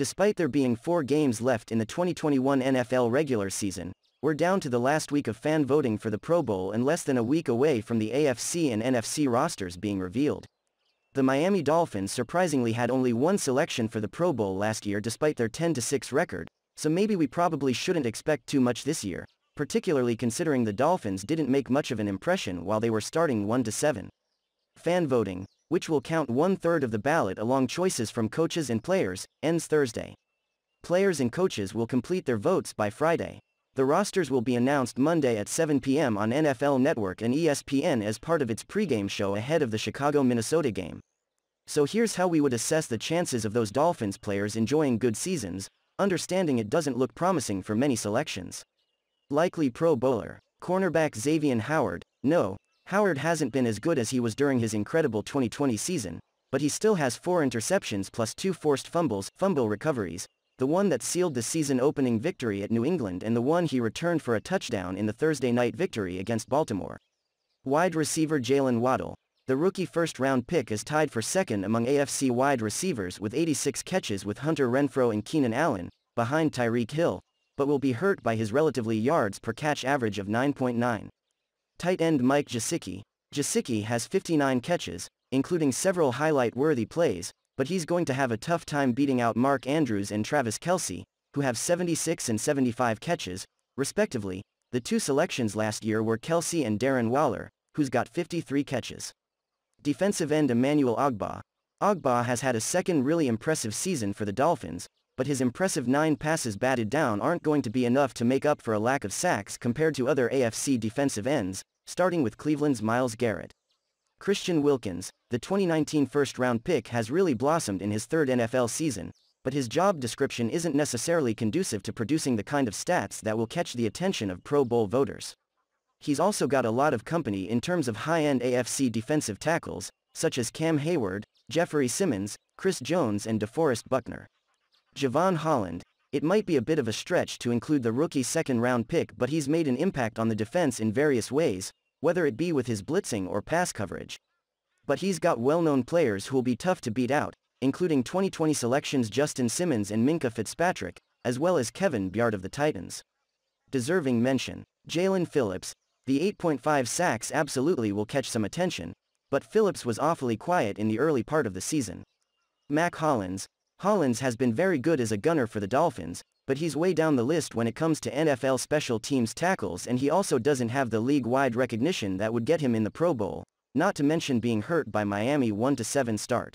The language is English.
Despite there being 4 games left in the 2021 NFL regular season, we're down to the last week of fan voting for the Pro Bowl and less than a week away from the AFC and NFC rosters being revealed. The Miami Dolphins surprisingly had only one selection for the Pro Bowl last year despite their 10-6 record, so maybe we probably shouldn't expect too much this year, particularly considering the Dolphins didn't make much of an impression while they were starting 1-7. Fan voting, which will count 1/3 of the ballot along choices from coaches and players, ends Thursday. Players and coaches will complete their votes by Friday. The rosters will be announced Monday at 7 p.m. on NFL Network and ESPN as part of its pregame show ahead of the Chicago-Minnesota game. So here's how we would assess the chances of those Dolphins players enjoying good seasons, understanding it doesn't look promising for many selections. Likely Pro Bowler, cornerback Zavian Howard. No, Howard hasn't been as good as he was during his incredible 2020 season, but he still has 4 interceptions plus 2 forced fumble recoveries, the one that sealed the season-opening victory at New England and the one he returned for a touchdown in the Thursday night victory against Baltimore. Wide receiver Jalen Waddell, the rookie first-round pick, is tied for second among AFC wide receivers with 86 catches with Hunter Renfrow and Keenan Allen, behind Tyreek Hill, but will be hurt by his relatively yards-per-catch average of 9.9. Tight end Mike Gesicki. Gesicki has 59 catches, including several highlight-worthy plays, but he's going to have a tough time beating out Mark Andrews and Travis Kelce, who have 76 and 75 catches, respectively. The 2 selections last year were Kelce and Darren Waller, who's got 53 catches. Defensive end Emmanuel Ogbah. Ogbah has had a second really impressive season for the Dolphins, but his impressive 9 passes batted down aren't going to be enough to make up for a lack of sacks compared to other AFC defensive ends, starting with Cleveland's Myles Garrett. Christian Wilkins, the 2019 first-round pick, has really blossomed in his 3rd NFL season, but his job description isn't necessarily conducive to producing the kind of stats that will catch the attention of Pro Bowl voters. He's also got a lot of company in terms of high-end AFC defensive tackles, such as Cam Hayward, Jeffrey Simmons, Chris Jones and DeForest Buckner. Javon Holland. It might be a bit of a stretch to include the rookie second-round pick, but he's made an impact on the defense in various ways, whether it be with his blitzing or pass coverage. But he's got well-known players who'll be tough to beat out, including 2020 selections Justin Simmons and Minkah Fitzpatrick, as well as Kevin Byard of the Titans. Deserving mention, Jaylen Phillips. The 8.5 sacks absolutely will catch some attention, but Phillips was awfully quiet in the early part of the season. Mac Hollins. Hollins has been very good as a gunner for the Dolphins, but he's way down the list when it comes to NFL special teams tackles, and he also doesn't have the league-wide recognition that would get him in the Pro Bowl, not to mention being hurt by Miami 1-7 start.